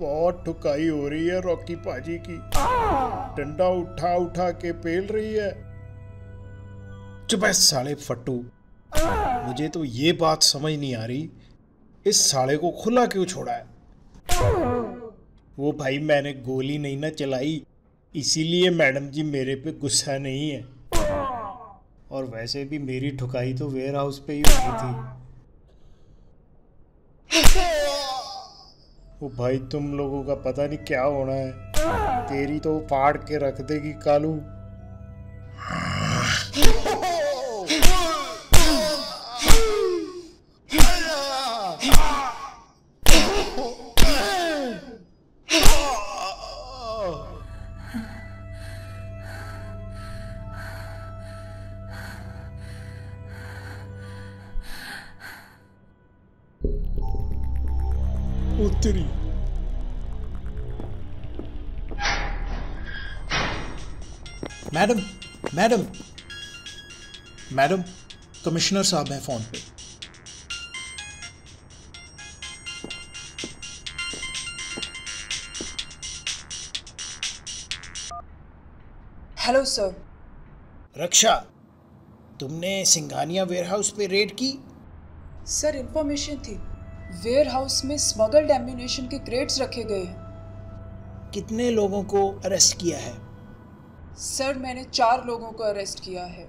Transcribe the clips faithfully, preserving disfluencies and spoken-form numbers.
बहुत ठुकाई हो रही है रॉकी पाजी की। डंडा उठा उठा के पेल रही है। चुप साले फट्टू, मुझे तो ये बात समझ नहीं आ रही, इस साले को खुला क्यों छोड़ा है? वो भाई मैंने गोली नहीं ना चलाई, इसीलिए मैडम जी मेरे पे गुस्सा नहीं है। और वैसे भी मेरी ठुकाई तो वेयर हाउस पे ही हुई थी। वो भाई तुम लोगों का पता नहीं क्या होना है, तेरी तो फाड़ के रख देगी कालू। उत्तरी मैडम मैडम मैडम कमिश्नर साहब हैं फोन पे। Hello sir. रक्षा, तुमने सिंघानिया वेयरहाउस पे रेड की? सर इंफॉर्मेशन थी वेयरहाउस में स्मगल्ड एम्यूनेशन के क्रेट्स रखे गए हैं। कितने लोगों को अरेस्ट किया है? सर मैंने चार लोगों को अरेस्ट किया है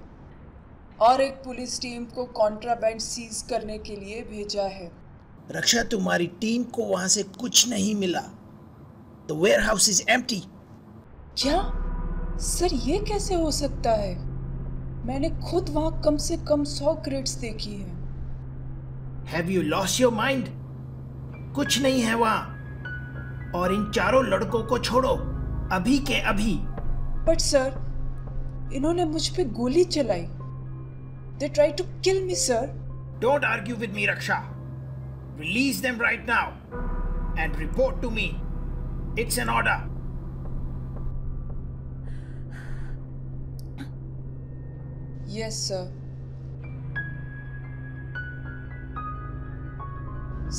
और एक पुलिस टीम को कॉन्ट्राबैंड सीज करने के लिए भेजा है। रक्षा, तुम्हारी टीम को वहां से कुछ नहीं मिला। The warehouse is empty। क्या? सर ये कैसे हो सकता है? मैंने खुद वहां कम से कम सौ क्रेट्स देखी है। Have you lost your mind? कुछ नहीं है वहां। और इन चारों लड़कों को छोड़ो अभी के अभी। बट सर इन्होंने मुझ पे गोली चलाई। They tried to kill me, sir. Don't argue with me, Raksha. Release them right now and report to me. It's an order. Yes, sir.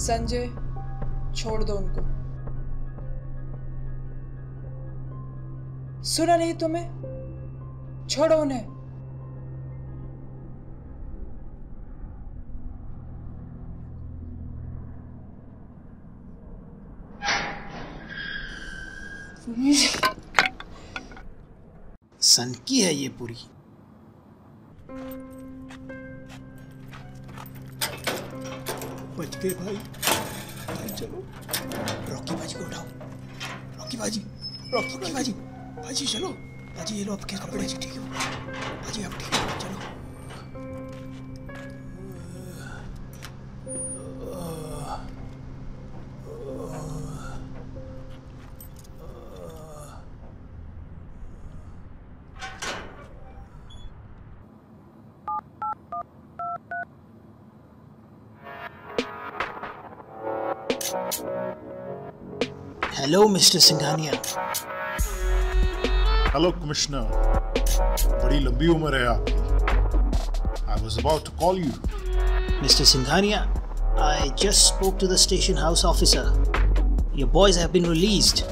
Sanjay, छोड़ दो उनको। सुना नहीं तुम्हें? छोड़ो उन्हें। सन की है ये पूरी। बच गए भाई, भाई चलो रॉकी भाजी को उठाओ। रॉकी भाजी, रॉकी भाजी भाजी चलो। भाजी ये लो आपके कपड़े। ठीक है भाजी, आप ठीक हो? चलो Hello, Mister Singhania. Hello, Commissioner. बड़ी लंबी उम्र है आपकी. I was about to call you. Mister Singhania, I just spoke to the station house officer. Your boys have been released.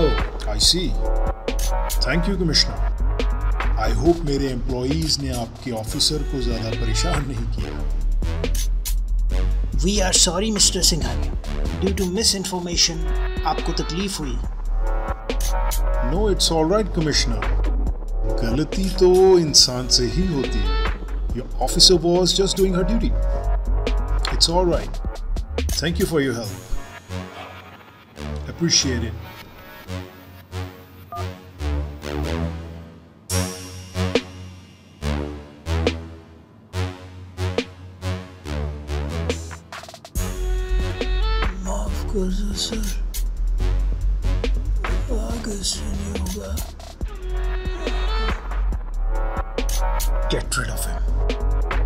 Oh, I see. Thank you, Commissioner. I hope मेरे employees ने आपके officer को ज़्यादा परेशान नहीं किया. We are sorry, Mister Singhania. Due to misinformation, आपको तकलीफ हुई. No, it's all right, Commissioner. गलती तो इंसान से ही होती है. Your officer was just doing her duty. It's all right. Thank you for your help. Appreciate it. Maaf sir, आगे से नहीं होगा. Get rid of him.